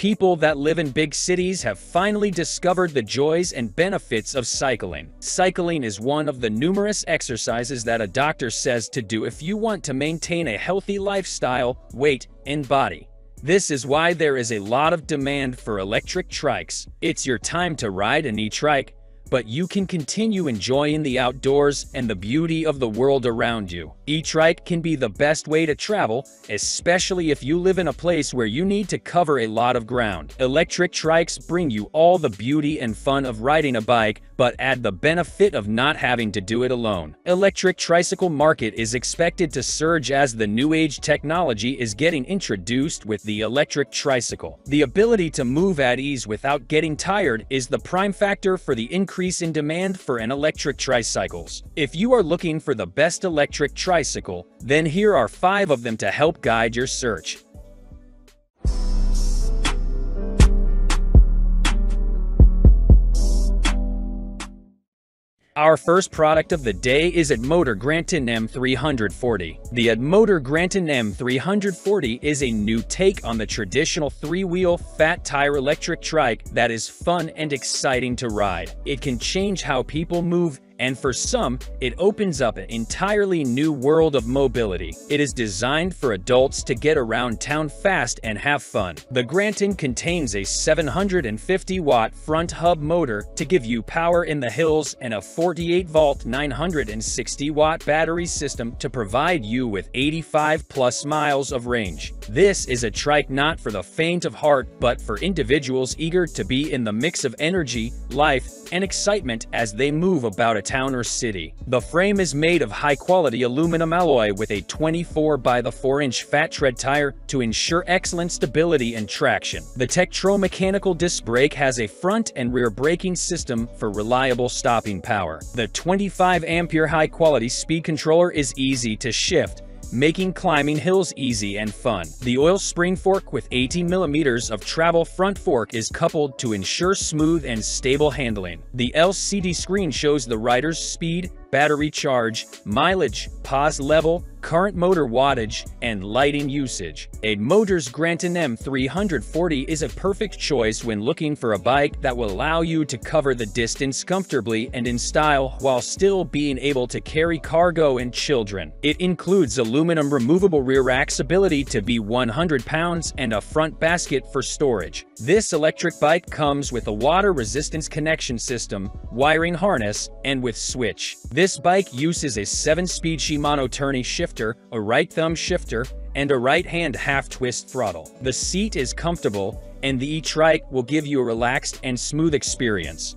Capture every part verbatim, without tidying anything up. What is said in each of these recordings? People that live in big cities have finally discovered the joys and benefits of cycling. Cycling is one of the numerous exercises that a doctor says to do if you want to maintain a healthy lifestyle, weight, and body. This is why there is a lot of demand for electric trikes. It's your time to ride an e-trike, but you can continue enjoying the outdoors and the beauty of the world around you. E-trike can be the best way to travel, especially if you live in a place where you need to cover a lot of ground. Electric trikes bring you all the beauty and fun of riding a bike, but add the benefit of not having to do it alone. Electric tricycle market is expected to surge as the new age technology is getting introduced with the electric tricycle. The ability to move at ease without getting tired is the prime factor for the increase in demand for an electric tricycles. If you are looking for the best electric tricycle, then here are five of them to help guide your search. Our first product of the day is Addmotor Grandtan M three forty. The Addmotor Grandtan M three forty is a new take on the traditional three-wheel fat tire electric trike that is fun and exciting to ride. It can change how people move, and for some, it opens up an entirely new world of mobility. It is designed for adults to get around town fast and have fun. The Grandtan contains a seven hundred fifty watt front hub motor to give you power in the hills and a forty-eight volt nine hundred sixty watt battery system to provide you with eighty-five plus miles of range. This is a trike not for the faint of heart, but for individuals eager to be in the mix of energy, life, and excitement as they move about a town or city. The frame is made of high-quality aluminum alloy with a twenty-four by four inch fat tread tire to ensure excellent stability and traction. The Tektro mechanical disc brake has a front and rear braking system for reliable stopping power. The twenty-five ampere high-quality speed controller is easy to shift, making climbing hills easy and fun. The oil spring fork with eighteen millimeters of travel front fork is coupled to ensure smooth and stable handling. The L C D screen shows the rider's speed, battery charge, mileage, pause level, current motor wattage, and lighting usage. Addmotor's Grandtan M three forty is a perfect choice when looking for a bike that will allow you to cover the distance comfortably and in style while still being able to carry cargo and children. It includes aluminum removable rear rack's ability to be one hundred pounds and a front basket for storage. This electric bike comes with a water resistance connection system, wiring harness, and with switch. This bike uses a seven-speed Shimano Tourney shifter, a right thumb shifter, and a right-hand half-twist throttle. The seat is comfortable, and the e-trike will give you a relaxed and smooth experience.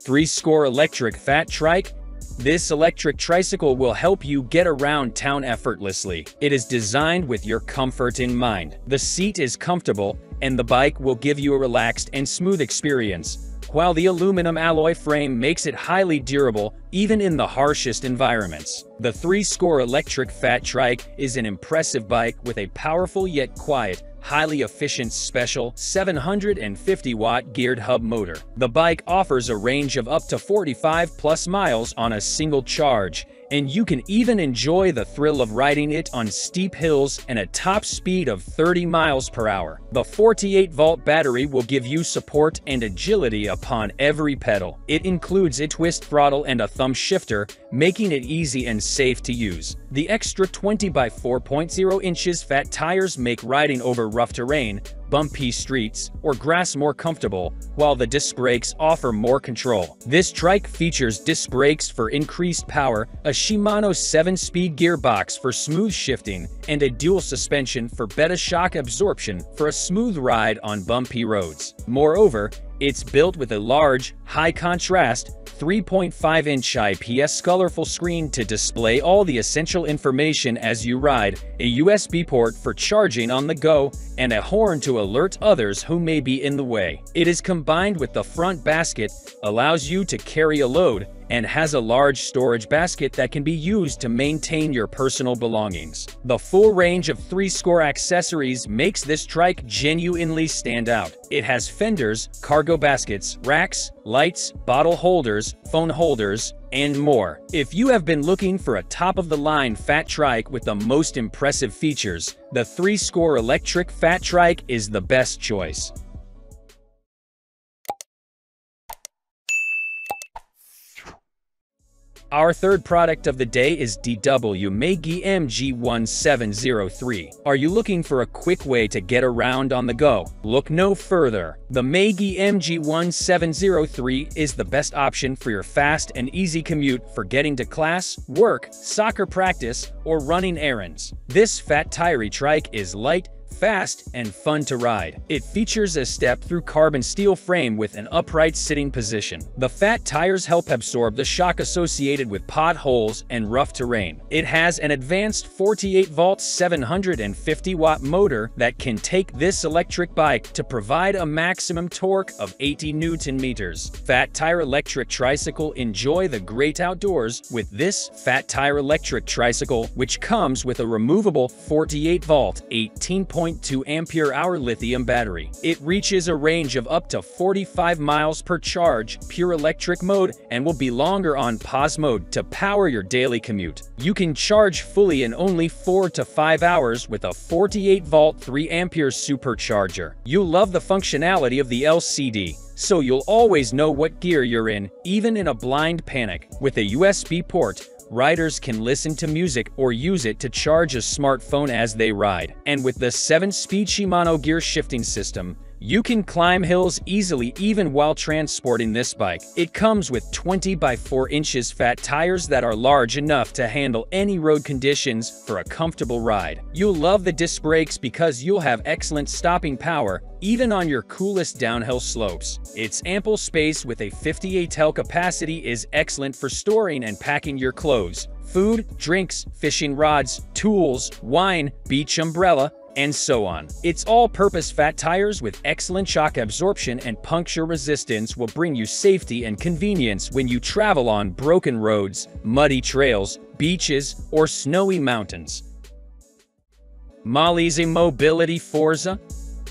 three score Electric Fat Trike. This electric tricycle will help you get around town effortlessly. It is designed with your comfort in mind. The seat is comfortable, and the bike will give you a relaxed and smooth experience, while the aluminum alloy frame makes it highly durable, even in the harshest environments. The three score Electric Fat Trike is an impressive bike with a powerful yet quiet, highly efficient special seven hundred fifty watt geared hub motor. The bike offers a range of up to forty-five plus miles on a single charge, and you can even enjoy the thrill of riding it on steep hills and a top speed of thirty miles per hour. The forty-eight volt battery will give you support and agility upon every pedal. It includes a twist throttle and a thumb shifter, making it easy and safe to use. The extra twenty by four point zero inches fat tires make riding over rough terrain, bumpy streets, or grass more comfortable, while the disc brakes offer more control. This trike features disc brakes for increased power, a Shimano seven-speed gearbox for smooth shifting, and a dual suspension for better shock absorption for a smooth ride on bumpy roads. Moreover, it's built with a large, high-contrast, three point five inch I P S colorful screen to display all the essential information as you ride, a U S B port for charging on the go, and a horn to alert others who may be in the way. It is combined with the front basket, allows you to carry a load, and has a large storage basket that can be used to maintain your personal belongings. The full range of three score accessories makes this trike genuinely stand out. It has fenders, cargo baskets, racks, lights, lights, bottle holders, phone holders, and more. If you have been looking for a top-of-the-line fat trike with the most impressive features, the three score Electric Fat Trike is the best choice. Our third product of the day is D W Meigi M G one seven zero three. Are you looking for a quick way to get around on the go? Look no further. The Meigi M G one seven zero three is the best option for your fast and easy commute for getting to class, work, soccer practice, or running errands. This fat tire trike is light, fast, and fun to ride. It features a step-through carbon steel frame with an upright sitting position. The fat tires help absorb the shock associated with potholes and rough terrain. It has an advanced forty-eight volt seven hundred fifty watt motor that can take this electric bike to provide a maximum torque of eighty newton meters. Fat Tire Electric Tricycle. Enjoy the great outdoors with this Fat Tire Electric Tricycle, which comes with a removable forty-eight volt eighteen point two ampere hour lithium battery. It reaches a range of up to forty-five miles per charge, pure electric mode, and will be longer on pause mode to power your daily commute. You can charge fully in only four to five hours with a forty-eight volt three ampere supercharger. You'll love the functionality of the L C D, so you'll always know what gear you're in, even in a blind panic. With a U S B port, riders can listen to music or use it to charge a smartphone as they ride. And with the seven speed Shimano gear shifting system, you can climb hills easily even while transporting this bike. It comes with twenty by four inches fat tires that are large enough to handle any road conditions for a comfortable ride. You'll love the disc brakes because you'll have excellent stopping power, even on your coolest downhill slopes. Its ample space with a fifty-eight L capacity is excellent for storing and packing your clothes, food, drinks, fishing rods, tools, wine, beach umbrella, and so on. Its all-purpose fat tires with excellent shock absorption and puncture resistance will bring you safety and convenience when you travel on broken roads, muddy trails, beaches, or snowy mountains. Malisa Mobility Forza.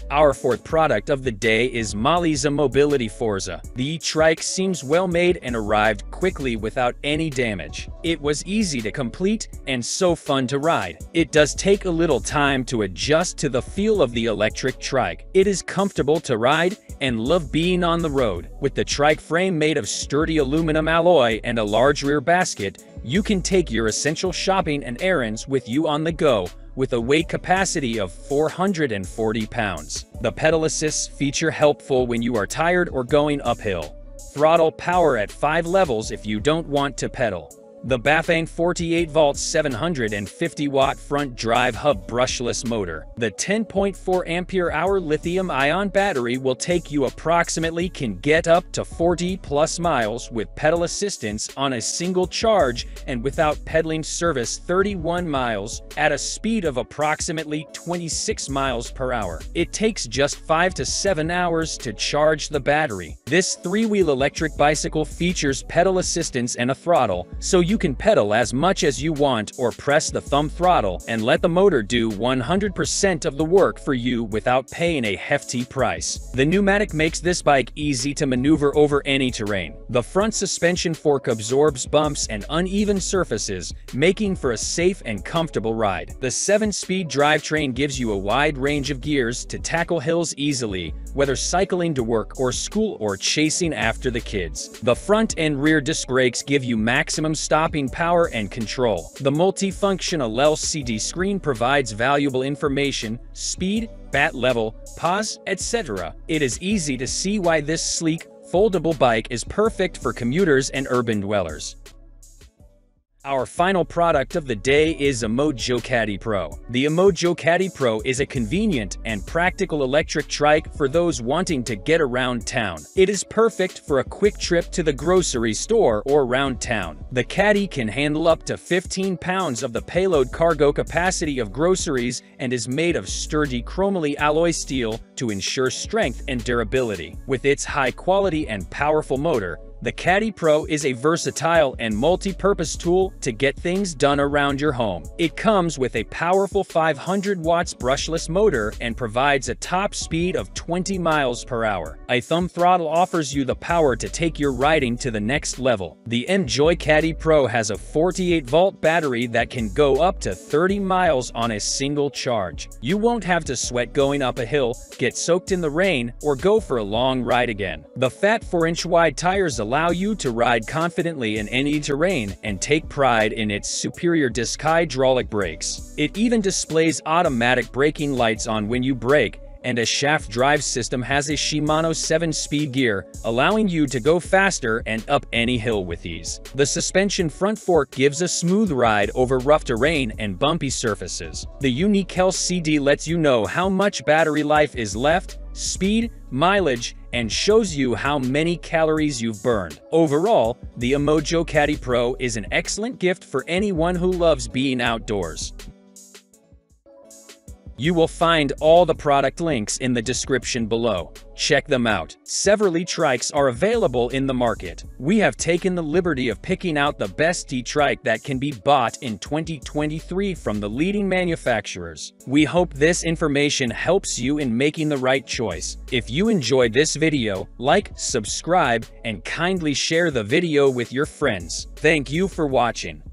Our fourth product of the day is Malisa Mobility Forza. The trike seems well made and arrived quickly without any damage. It was easy to complete and so fun to ride. It does take a little time to adjust to the feel of the electric trike. It is comfortable to ride and love being on the road. With the trike frame made of sturdy aluminum alloy and a large rear basket, you can take your essential shopping and errands with you on the go, with a weight capacity of four hundred forty pounds. The pedal assist feature helpful when you are tired or going uphill. Throttle power at five levels if you don't want to pedal. The Bafang forty-eight volt seven hundred fifty watt front drive hub brushless motor. The ten point four ampere hour lithium ion battery will take you approximately can get up to forty plus miles with pedal assistance on a single charge, and without pedaling service thirty-one miles at a speed of approximately twenty-six miles per hour. It takes just five to seven hours to charge the battery. This three-wheel electric bicycle features pedal assistance and a throttle, so you can pedal as much as you want or press the thumb throttle and let the motor do one hundred percent of the work for you without paying a hefty price. The pneumatic makes this bike easy to maneuver over any terrain. The front suspension fork absorbs bumps and uneven surfaces, making for a safe and comfortable ride. The seven speed drivetrain gives you a wide range of gears to tackle hills easily, whether cycling to work or school or chasing after the kids. The front and rear disc brakes give you maximum stopping power and control. The multifunctional L C D screen provides valuable information, speed, bat level, pause, et cetera. It is easy to see why this sleek, foldable bike is perfect for commuters and urban dwellers. Our final product of the day is Emojo Caddy Pro. The Emojo Caddy Pro is a convenient and practical electric trike for those wanting to get around town. It is perfect for a quick trip to the grocery store or around town. The caddy can handle up to fifteen pounds of the payload cargo capacity of groceries and is made of sturdy chromoly alloy steel to ensure strength and durability. With its high quality and powerful motor, The Caddy Pro is a versatile and multi-purpose tool to get things done around your home. It comes with a powerful five hundred watts brushless motor and provides a top speed of twenty miles per hour. A thumb throttle offers you the power to take your riding to the next level. The Emojo Caddy Pro has a forty-eight volt battery that can go up to thirty miles on a single charge. You won't have to sweat going up a hill, get soaked in the rain, or go for a long ride again. The fat four inch wide tires allow you to ride confidently in any terrain and take pride in its superior disc hydraulic brakes. It even displays automatic braking lights on when you brake, and a shaft drive system has a Shimano seven speed gear, allowing you to go faster and up any hill with ease. The suspension front fork gives a smooth ride over rough terrain and bumpy surfaces. The unique L C D lets you know how much battery life is left, speed, mileage, and shows you how many calories you've burned. Overall, the Emojo Caddy Pro is an excellent gift for anyone who loves being outdoors. You will find all the product links in the description below. Check them out. Several trikes are available in the market. We have taken the liberty of picking out the best trike that can be bought in twenty twenty-three from the leading manufacturers. We hope this information helps you in making the right choice. If you enjoyed this video, like, subscribe, and kindly share the video with your friends. Thank you for watching.